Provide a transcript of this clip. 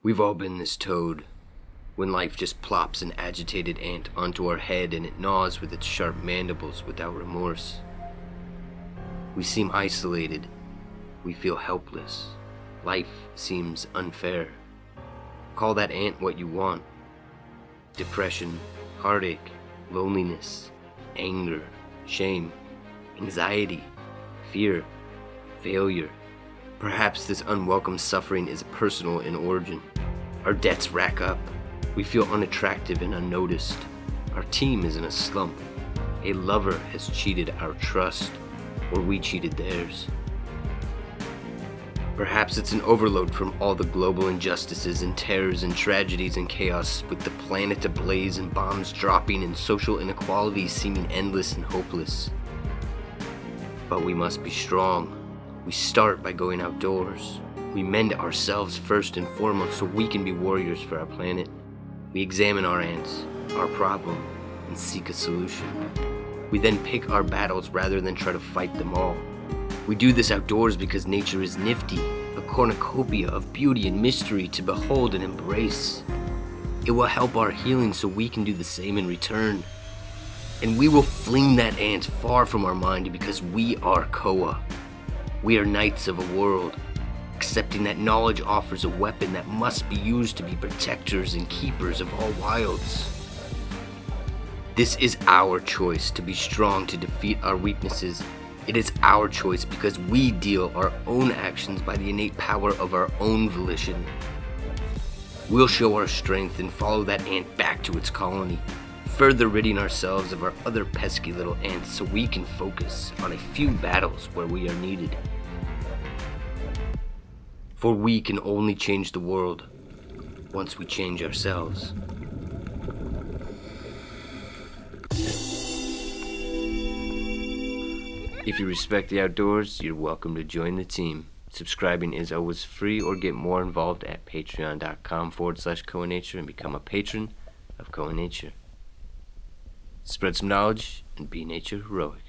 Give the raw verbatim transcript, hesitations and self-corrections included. We've all been this toad, when life just plops an agitated ant onto our head and it gnaws with its sharp mandibles without remorse. We seem isolated, we feel helpless, life seems unfair. Call that ant what you want. Depression, heartache, loneliness, anger, shame, anxiety, fear, failure. Perhaps this unwelcome suffering is personal in origin. Our debts rack up. We feel unattractive and unnoticed. Our team is in a slump. A lover has cheated our trust, or we cheated theirs. Perhaps it's an overload from all the global injustices and terrors and tragedies and chaos, with the planet ablaze and bombs dropping and social inequalities seeming endless and hopeless. But we must be strong. We start by going outdoors. We mend ourselves first and foremost so we can be warriors for our planet. We examine our ants, our problem, and seek a solution. We then pick our battles rather than try to fight them all. We do this outdoors because nature is nifty, a cornucopia of beauty and mystery to behold and embrace. It will help our healing so we can do the same in return. And we will fling that ant far from our mind because we are Koaw. We are knights of a world, accepting that knowledge offers a weapon that must be used to be protectors and keepers of all wilds. This is our choice to be strong to defeat our weaknesses. It is our choice because we deal our own actions by the innate power of our own volition. We'll show our strength and follow that ant back to its colony, further ridding ourselves of our other pesky little ants so we can focus on a few battles where we are needed. For we can only change the world once we change ourselves. If you respect the outdoors, you're welcome to join the team. Subscribing is always free, or get more involved at patreon.com forward slash Koaw Nature and become a patron of Koaw Nature. Spread some knowledge and be nature heroic.